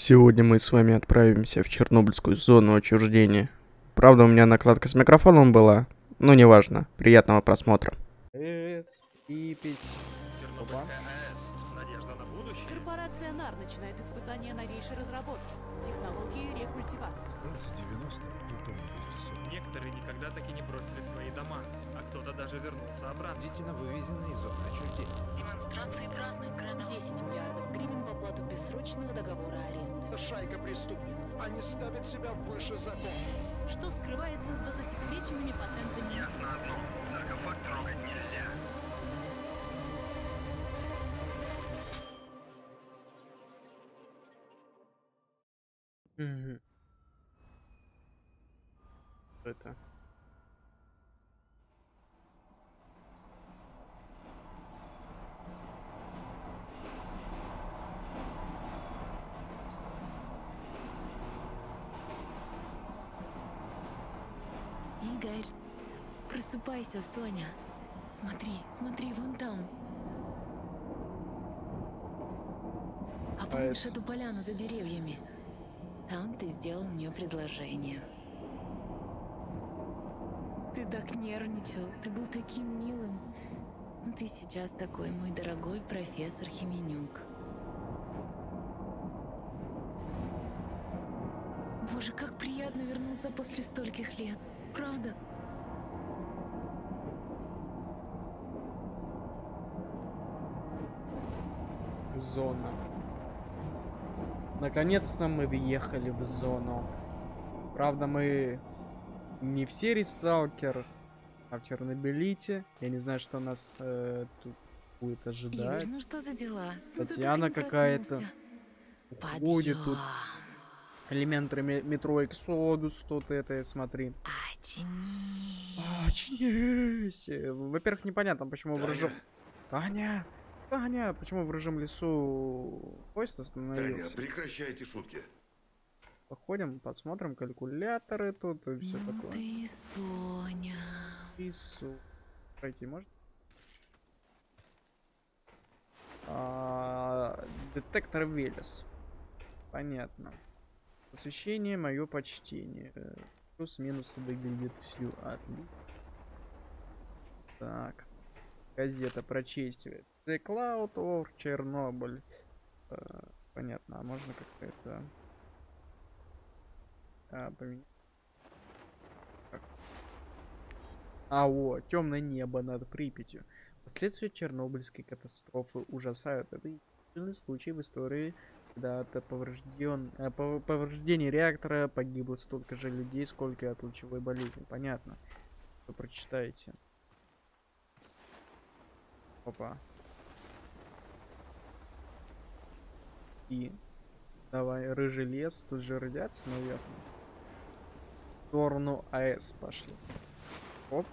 Сегодня мы с вами отправимся в Чернобыльскую зону отчуждения. Правда, у меня накладка с микрофоном была, но неважно. Приятного просмотра. АЭС, Припять. Чернобыльская АЭС. Надежда на будущее. Корпорация Нар начинает испытание новейшей разработки. Технологии рекультивации. В конце 90-х плутоний 240. Некоторые никогда таки не бросили свои дома, а кто-то даже вернулся обратно. Детина вывезена из зоны отчуждения. Демонстрации в разных городах. 10 миллиардов гривен в оплату бессрочного договора аренды. Шайка преступников. Они ставят себя выше закона. Что скрывается за засекреченными патентами? Ясно одно. Саркофаг трогать нельзя. Угу. Это. Игорь, просыпайся, Соня. Смотри, смотри, вон там. А помнишь эту поляну за деревьями? Там ты сделал мне предложение. Ты так нервничал, ты был таким милым. Но ты сейчас такой, мой дорогой профессор Химинюк. Боже, как приятно вернуться после стольких лет, правда? Зона. Наконец-то мы въехали в зону. Правда, мы не в серии «Сталкер», а в Чернобылите. Я не знаю, что нас тут будет ожидать. Игорь, ну что за дела? Татьяна какая-то уходит тут. Элемент метро Эксодус, что-то это, смотри. Очнись. Во-первых, непонятно, почему выражу... Таня! Таня, почему в рыжем лесу поезд остановился? Таня, прекращайте шутки. Походим, посмотрим калькуляторы тут и все такое. Ты, Соня. Пройти можно? Детектор Велес. Понятно. Освещение, мое почтение. Плюс-минус выглядит все отлично. Так. Газета прочестивает. The Cloud of Чернобыль. Понятно, а можно как-то это... поменять. Так. О, темное небо над Припятью. Последствия Чернобыльской катастрофы ужасают. Это единственный случай в истории, когда от повреждений реактора погибло столько же людей, сколько и от лучевой болезни. Понятно. Вы прочитаете. Опа. И давай, рыжий лес, тут же радиация, наверное. В сторону АЭС пошли. Оп.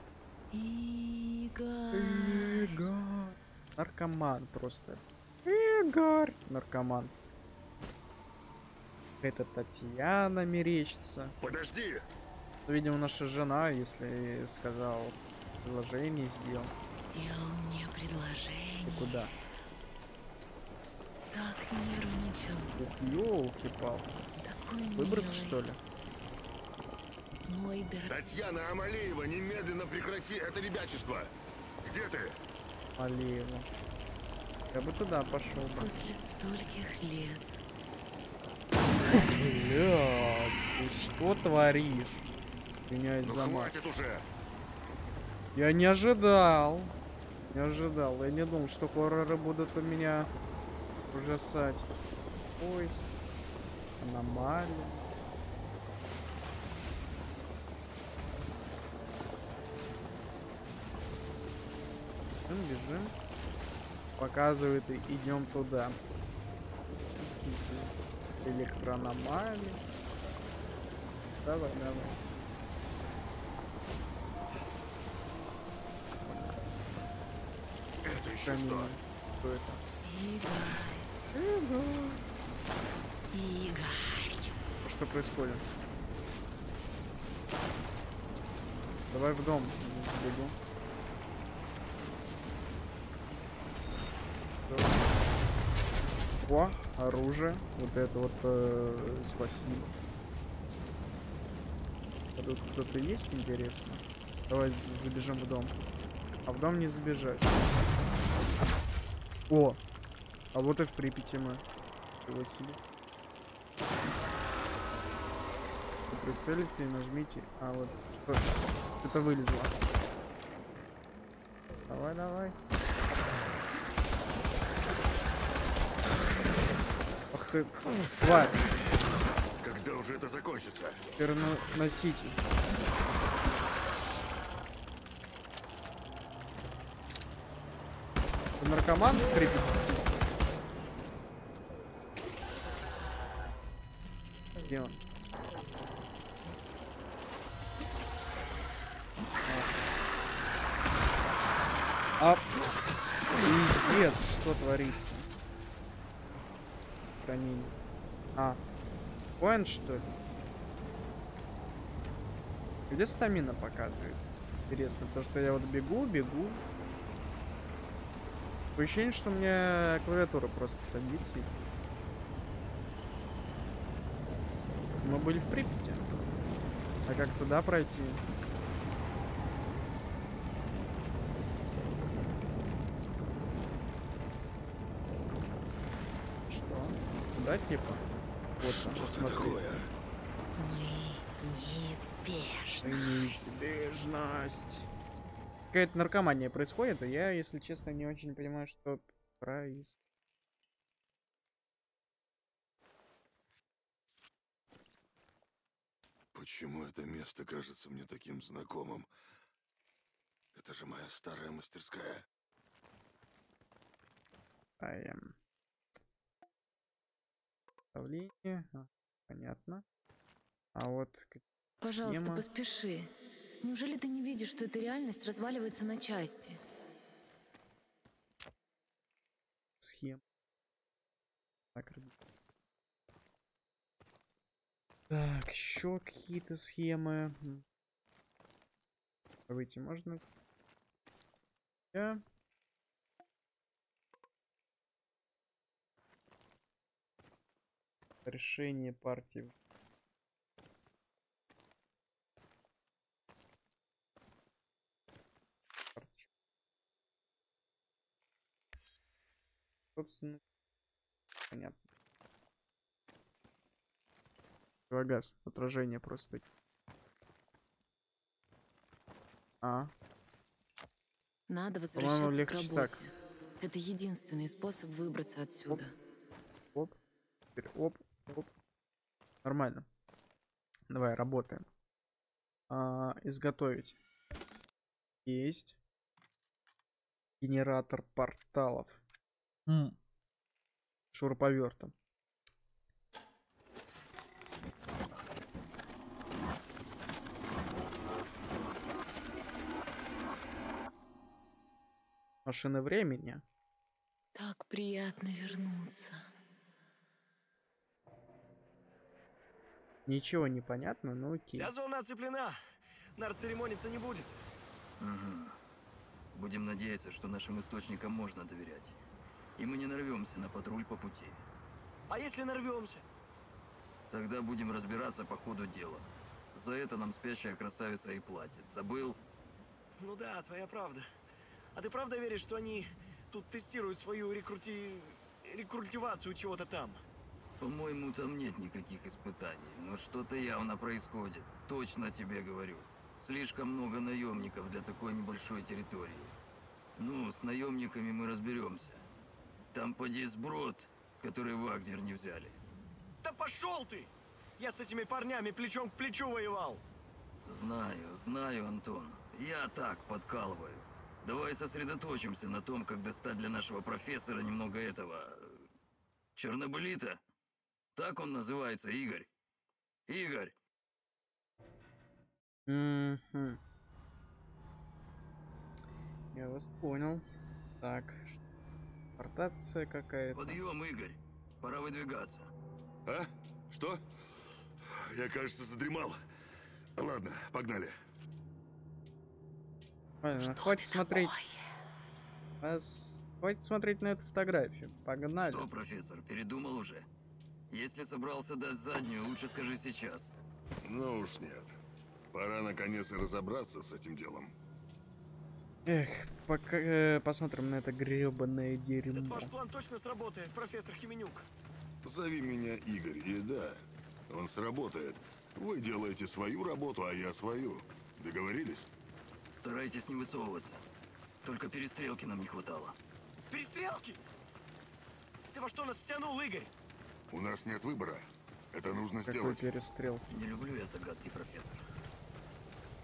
Игорь. Игорь. Наркоман просто. Игорь. Наркоман. Это Татьяна мерещится. Подожди. Видимо, наша жена, если сказал, предложение сделал. Сделал мне предложение. Ты куда? Так нервничал. Ёлки-палки. Выброс, что ли? Мой дорогой. Татьяна Амалиева, немедленно прекрати это ребячество. Где ты? Амалиева. Я бы туда пошел. После стольких лет. Бля, ты что творишь? Меня из-за... Ну, хватит уже. Я не ожидал. Не ожидал. Я не думал, что хорроры будут у меня... ужасать. Поезд. Аномалия. Бежим, бежим. Показывает и идем туда. Электроаномалии. Давай, давай. Это еще что? Что это? Игорь. Игорь. Что происходит? Давай в дом. Здесь бегу. Давай. О! оружие. Вот это вот спасибо. А тут кто-то есть, интересно? Давай забежим в дом. А в дом не забежать. О! А вот и в Припяти мы. Его себе. Прицелите и нажмите. А вот что-то вылезло. Давай, давай. Ах ты. Тварь. Когда уже это закончится? Переносите. Ты наркоман Припятский? Где он? А... Пиздец, что творится? Хранение. А. Понял, что ли? Где стамина показывается? Интересно, потому что я вот бегу. По ощущению, что у меня клавиатура просто садится. Мы были в Припяти. А как туда пройти? Что? Куда типа? Вот там, посмотри. Мы неизбежность. Какая-то наркомания происходит, а я, если честно, не очень понимаю, что происходит. Почему это место кажется мне таким знакомым? Это же моя старая мастерская. Давление. Понятно. А вот... Пожалуйста, схема. Поспеши. Неужели ты не видишь, что эта реальность разваливается на части? Схема. Так, еще какие-то схемы. Выйти можно? Да. Решение партии. Собственно, понятно. Газ, отражение просто. Надо возвращаться к работе. Так. Это единственный способ выбраться отсюда. Оп. Теперь оп. Оп. Нормально. Давай, работаем. Изготовить. Есть. Генератор порталов. Шуруповертом. Машины времени. Так приятно вернуться. Ничего не понятно, но окей. Вся зона оцеплена. Нар церемониться не будет. Угу. Будем надеяться, что нашим источникам можно доверять. И мы не нарвемся на патруль по пути. А если нарвемся? Тогда будем разбираться по ходу дела. За это нам спящая красавица и платит. Забыл? Ну да, твоя правда. А ты правда веришь, что они тут тестируют свою рекультивацию чего-то там? По-моему, там нет никаких испытаний, но что-то явно происходит. Точно тебе говорю. Слишком много наемников для такой небольшой территории. Ну, с наемниками мы разберемся. Там поди сброд, который в Агдер не взяли. Да пошел ты! Я с этими парнями плечом к плечу воевал. Знаю, знаю, Антон. Я так подкалываю. Давай сосредоточимся на том, как достать для нашего профессора немного этого... Чернобылита? Так он называется, Игорь. Игорь! Я вас понял. Так, портация какая-то. Подъем, Игорь. Пора выдвигаться. А? Что? Я, кажется, задремал. Ладно, погнали. Ладно, хватит смотреть. Давайте смотреть на эту фотографию. Погнали. Что, профессор, передумал уже? Если собрался дать заднюю, лучше скажи сейчас. Ну уж нет. Пора наконец разобраться с этим делом. Эх, пока посмотрим на это гребаное дерьмо. Этот ваш план точно сработает, профессор Химинюк. Зови меня Игорь, и да, он сработает. Вы делаете свою работу, а я свою. Договорились? Старайтесь не высовываться. Только перестрелки нам не хватало. Перестрелки? Ты во что нас втянул, Игорь? У нас нет выбора. Это нужно сделать. Перестрелки? Не люблю я загадки, профессор.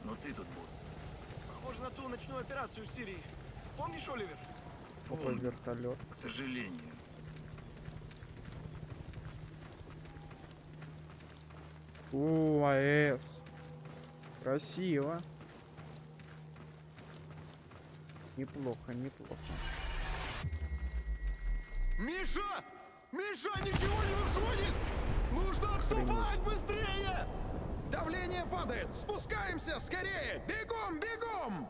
Но ты тут босс. Похоже на ту ночную операцию в Сирии. Помнишь, Оливер? Помню. Вертолет. К сожалению. О, АЭС. Красиво. Неплохо, неплохо. Миша! Миша, ничего не выходит! Нужно отступать быстрее! Давление падает! Спускаемся! Скорее! Бегом, бегом!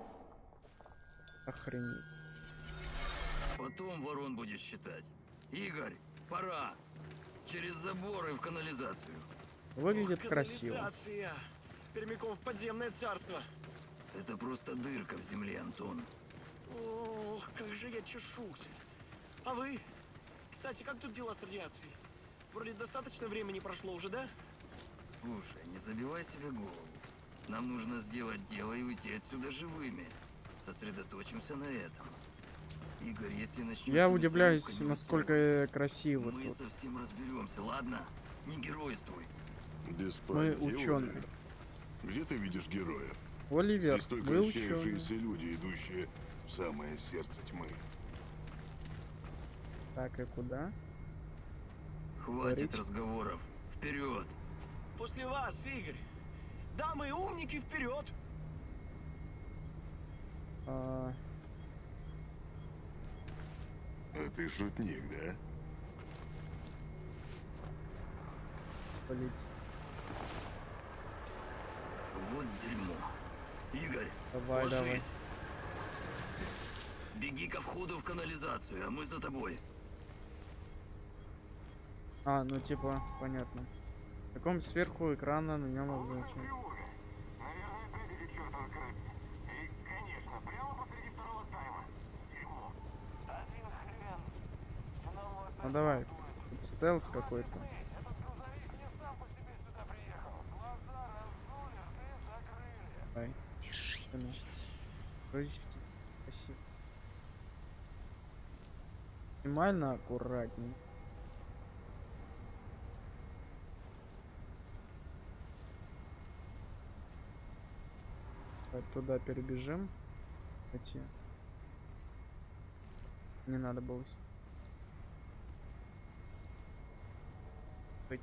Охренеть. Потом ворон будешь считать. Игорь, пора! Через заборы в канализацию. Выглядит красиво. Пермяков, подземное царство. Это просто дырка в земле, Антон. Ох, как же я чешусь. А вы? Кстати, как тут дела с радиацией? Вроде достаточно времени прошло уже, да? Слушай, не забивай себе голову. Нам нужно сделать дело и уйти отсюда живыми. Сосредоточимся на этом. Игорь, если начнем... Я удивляюсь, насколько красиво. Мы тут совсем разберемся, ладно? Не геройствуй. Мы ученые. Где ты видишь героев? Оливер, здесь только отчаявшиеся люди, идущие в самое сердце тьмы. Так, и куда? Хватит разговоров. Вперед! После вас, Игорь! Дамы и умники, вперед! А ты шутник, да? Полить. Вот дерьмо. Игорь, давай, ложись. Беги ко входу в канализацию, а мы за тобой. А, ну типа, понятно. В таком сверху экрана на нем обзначен. И, конечно, прямо посреди второго тайма. Ну давай, стелс какой-то. Держись, спасибо. Максимально аккуратней. Туда перебежим. Хотя не надо было.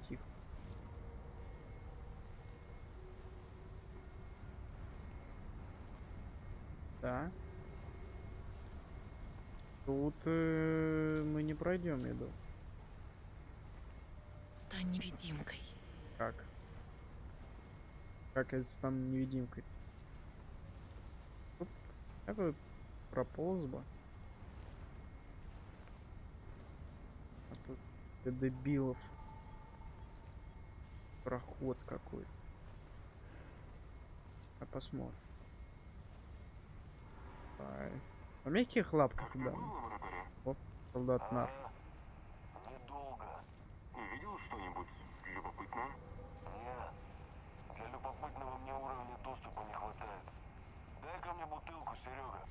Тихо. Да. Тут мы не пройдем, я думаю. Стань невидимкой. Как? Как я стану невидимкой? Как бы прополз бы. А тут для дебилов проход какой-то. А посмотрим. По мягких лапках, да. Оп, солдат Нар. Недолго. Не видел что-нибудь любопытное? Нет. Для любопытного мне уровня доступа не хватает. Дай ко мне бутылку, Серега.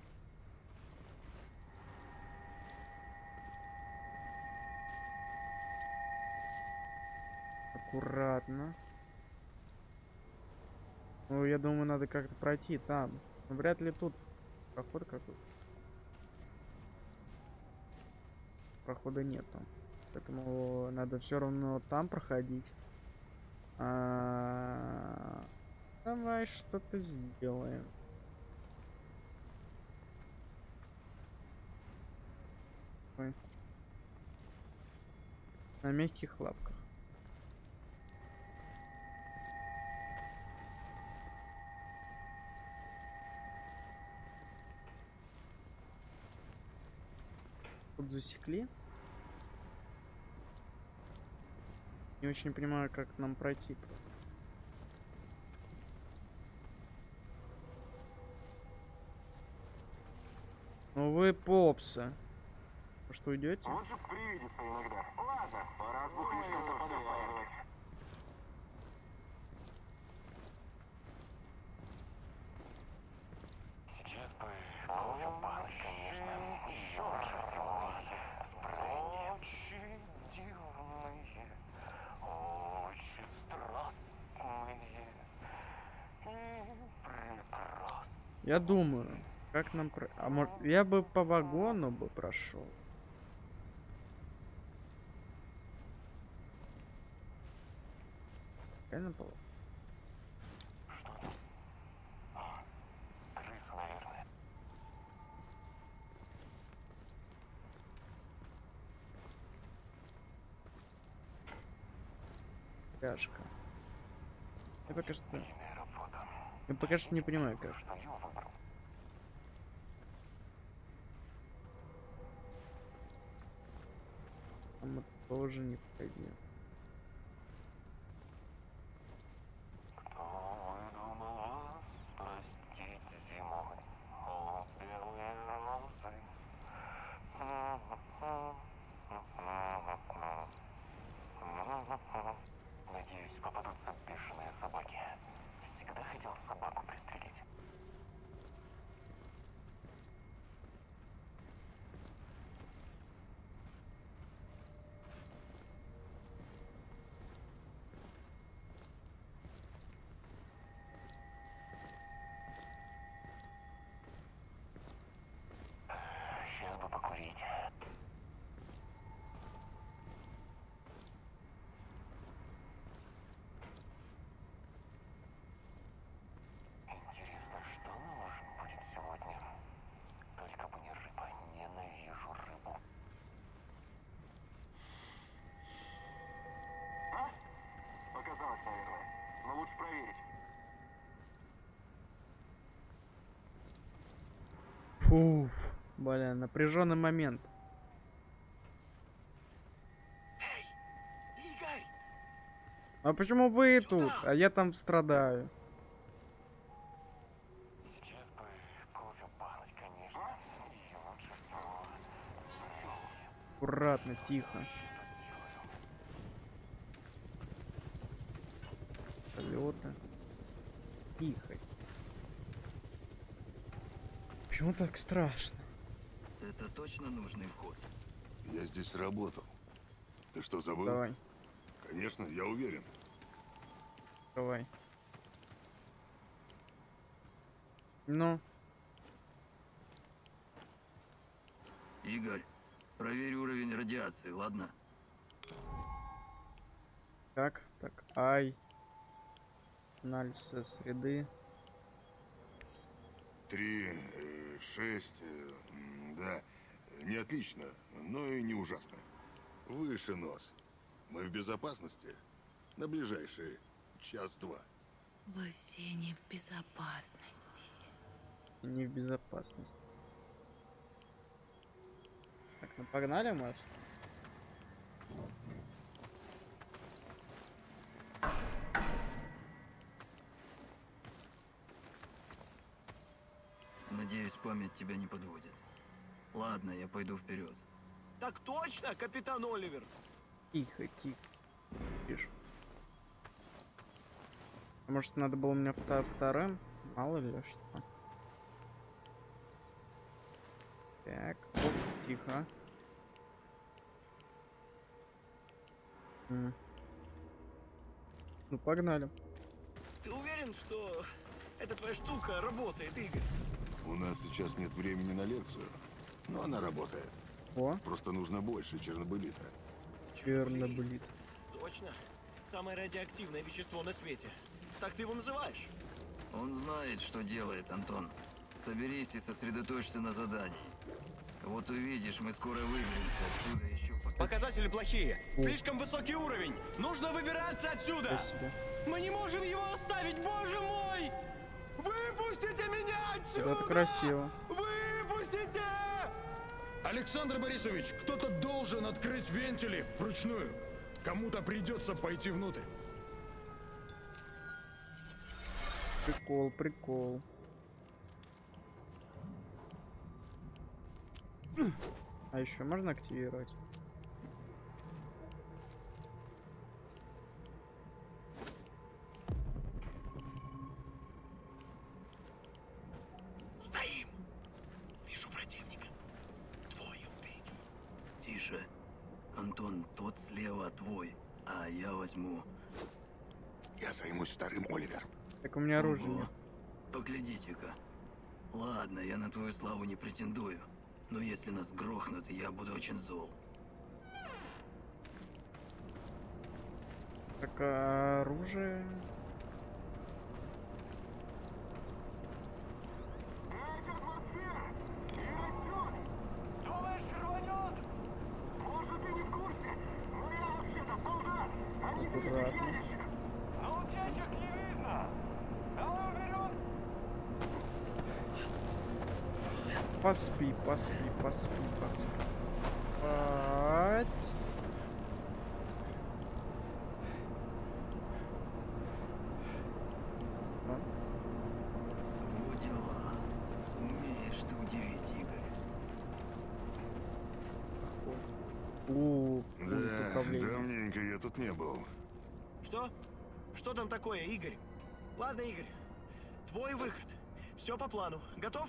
Аккуратно. Ну, я думаю, надо как-то пройти там. Но вряд ли тут. Проход какой-то. Прохода нет там. Поэтому надо все равно там проходить. Давай что-то сделаем. Ой. На мягких лапках. вот засекли. Не очень понимаю, как нам пройти. Ну вы попсы. Что, уйдете? Лучше привидеться иногда. Ладно, пора сбухнуть чем-то подумать. Сейчас бы кофе пан, конечно, еще раз его. Очень дивные, очень страстные и прекрасные. Я думаю, как нам... А может, я бы по вагону бы прошел. Реально было? Что там? А, крыса, наверное. Пашка. Я пока что не понимаю, как. Там тоже не пойдет. Фуф, бля, напряженный момент. Эй, Игорь! А почему вы сюда? Тут? А я там страдаю. Сейчас бы кофе палить, конечно. Аккуратно, тихо. Полета. Тихо. Почему так страшно? Это точно нужный вход. Я здесь работал. Ты что, забыл? Давай. Конечно, я уверен. Давай. Ну. Игорь, проверь уровень радиации, ладно? Так, так, ай. Анализ среды. 3, 6, да, не отлично, но и не ужасно. Выше нос. Мы в безопасности на ближайшие час-два. Вы все не в безопасности. Не в безопасности. Так, ну погнали, Маш. Надеюсь, память тебя не подводит. Ладно, я пойду вперед. Так точно, капитан Оливер. Тихо, тихо. Пишу. Может, надо было мне вторым? Мало ли что. Так, оп, тихо. Ну, погнали. Ты уверен, что эта твоя штука работает, Игорь? У нас сейчас нет времени на лекцию, но она работает. О. Просто нужно больше чернобылита. Чернобылит. Точно. Самое радиоактивное вещество на свете. Так ты его называешь? Он знает, что делает, Антон. Соберись и сосредоточься на задании. Вот увидишь, мы скоро выберемся отсюда еще пока... Показатели плохие. О. Слишком высокий уровень. Нужно выбираться отсюда. Спасибо. Мы не можем его оставить, боже мой! Выпустите меня отсюда! Это красиво. Выпустите! Александр Борисович, кто-то должен открыть вентили вручную. Кому-то придется пойти внутрь. Прикол, прикол. А еще можно активировать? Стоим! Вижу противника. Двое впереди. Тише. Антон, тот слева твой, а я возьму. Я займусь вторым, Оливер. Так у меня оружие. Ого. Поглядите-ка. Ладно, я на твою славу не претендую. Но если нас грохнут, я буду очень зол. Так, а оружие... Поспи, поспи, поспи, поспи. Спать. Ну дела. Умеешь ты удивить, Игорь. О, да, давненько я тут не был. Что? Что там такое, Игорь? Ладно, Игорь. Твой выход. Все по плану. Готов?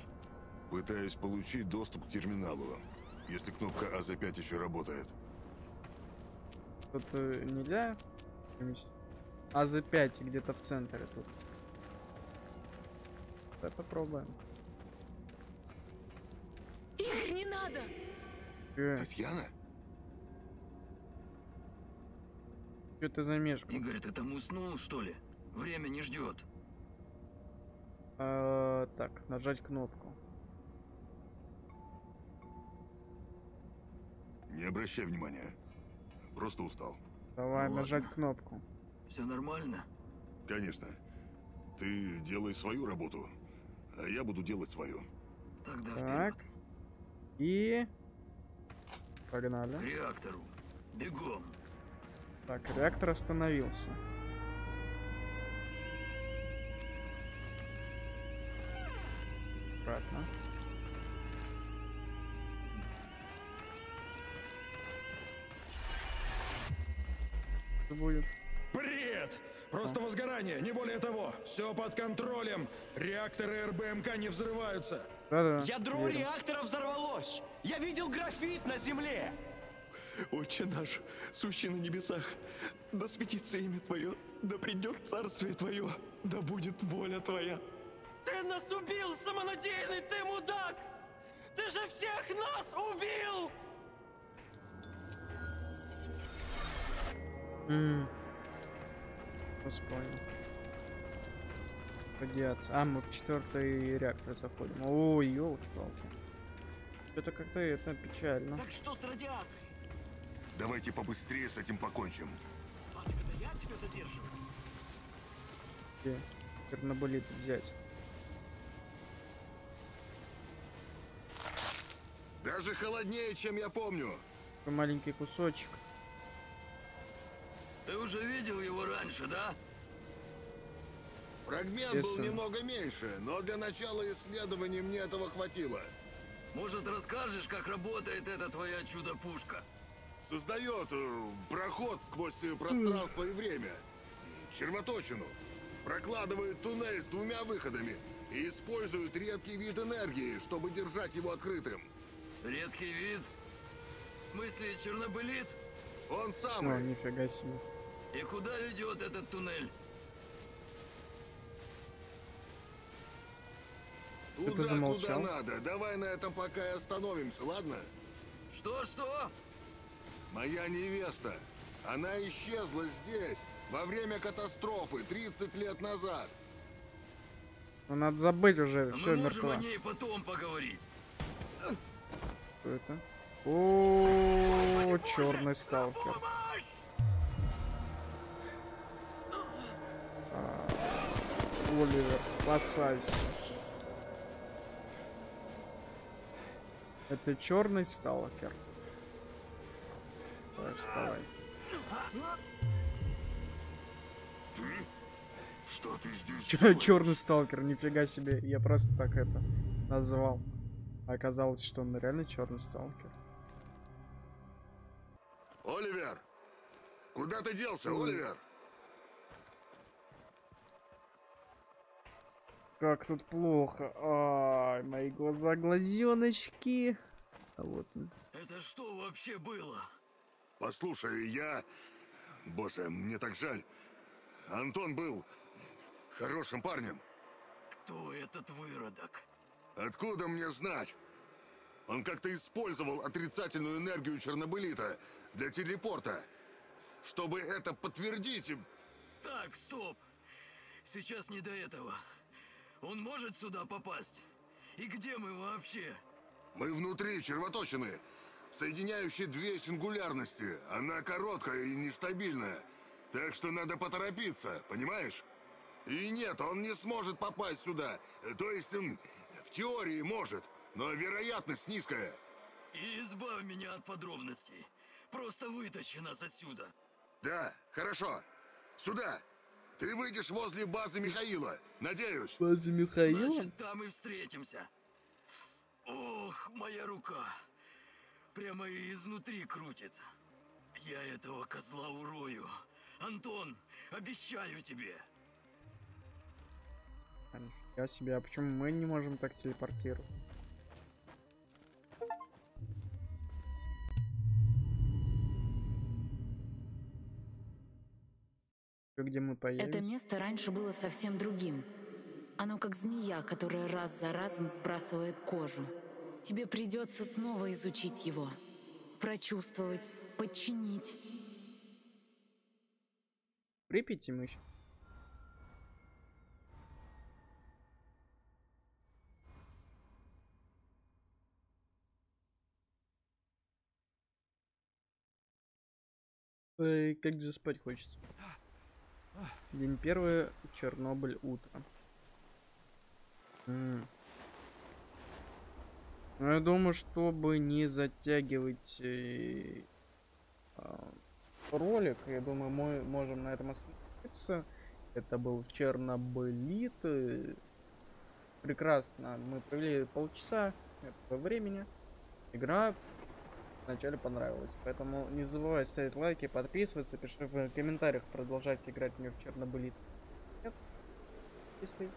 Пытаюсь получить доступ к терминалу, если кнопка АЗ-5 еще работает. Тут нельзя? АЗ-5 где-то в центре тут. Давай попробуем. Игорь, не надо! Татьяна? Что ты замешкался? Игорь, ты там уснул, что ли? Время не ждет. Так, нажать кнопку. Не обращай внимания. Просто устал. Давай, ну, нажать кнопку. Все нормально? Конечно. Ты делай свою работу, а я буду делать свою. Тогда так. Вперед. И... Погнали. К реактору. Бегом. Так, реактор остановился. Обратно. Будет. Бред! Просто возгорание, не более того. Все под контролем. Реакторы РБМК не взрываются. Да-да. Ядро реактора взорвалось. Я видел графит на земле. Отче наш, сущий на небесах, да светится имя твое, да придет царствие твое, да будет воля твоя. Ты нас убил, самонадеянный ты мудак! Ты же всех нас убил! Понял. Радиация. А, мы в 4-й реактор заходим. О, елки-палки. Это как-то это печально. Так что с радиацией? Давайте побыстрее с этим покончим. А когда я тебя задерживаю? Где? Чернобылит взять. Даже холоднее, чем я помню. Маленький кусочек. Ты уже видел его раньше, да? Фрагмент был немного меньше, но для начала исследований мне этого хватило. Может, расскажешь, как работает эта твоя чудо-пушка? Создает проход сквозь пространство и время. Червоточину. Прокладывает туннель с двумя выходами. И использует редкий вид энергии, чтобы держать его открытым. Редкий вид? В смысле, чернобылит? Он самый. Ой, нифига себе. И куда ведет этот туннель? Туда, куда надо. Давай на этом пока и остановимся, ладно? Что-что? Моя невеста. Она исчезла здесь во время катастрофы 30 лет назад. Ну, надо забыть уже. Все, мы можем о ней потом поговорить. Что это? О, черный сталкер. Оливер, спасайся. Это черный сталкер. Давай, вставай. Ты? Что ты здесь делаешь? Черный сталкер, нифига себе. Я просто так это назвал. Оказалось, что он реально черный сталкер. Оливер! Куда ты делся, Оливер? Как тут плохо. Ай, мои глаза, глазеночки. А вот. Это что вообще было? Послушай, я... Боже, мне так жаль. Антон был хорошим парнем. Кто этот выродок? Откуда мне знать? Он как-то использовал отрицательную энергию Чернобылита для телепорта, чтобы это подтвердить. Так, стоп. Сейчас не до этого. Он может сюда попасть? И где мы вообще? Мы внутри червоточины, соединяющей две сингулярности. Она короткая и нестабильная. Так что надо поторопиться, понимаешь? И нет, он не сможет попасть сюда. То есть, в теории может, но вероятность низкая. И избавь меня от подробностей. Просто вытащи нас отсюда. Да, хорошо. Сюда. Ты выйдешь возле базы Михаила, надеюсь. База Михаила? Значит, там и встретимся. Ох, моя рука. Прямо изнутри крутит. Я этого козла урою. Антон, обещаю тебе. Я себе, а почему мы не можем так телепортировать? Где мы появились. Это место раньше было совсем другим. Оно как змея, которая раз за разом сбрасывает кожу. Тебе придется снова изучить его. Прочувствовать, подчинить. Припяти мы еще. Ой, как же спать хочется. День первый, Чернобыль, утро. Ну, я думаю, чтобы не затягивать ролик, я думаю, мы можем на этом остановиться. Это был Чернобылит. Прекрасно, мы провели полчаса этого времени. Игра вначале понравилось, поэтому не забывай ставить лайки, подписываться, пиши в комментариях, продолжайте играть мне в Чернобылит. Нет, если...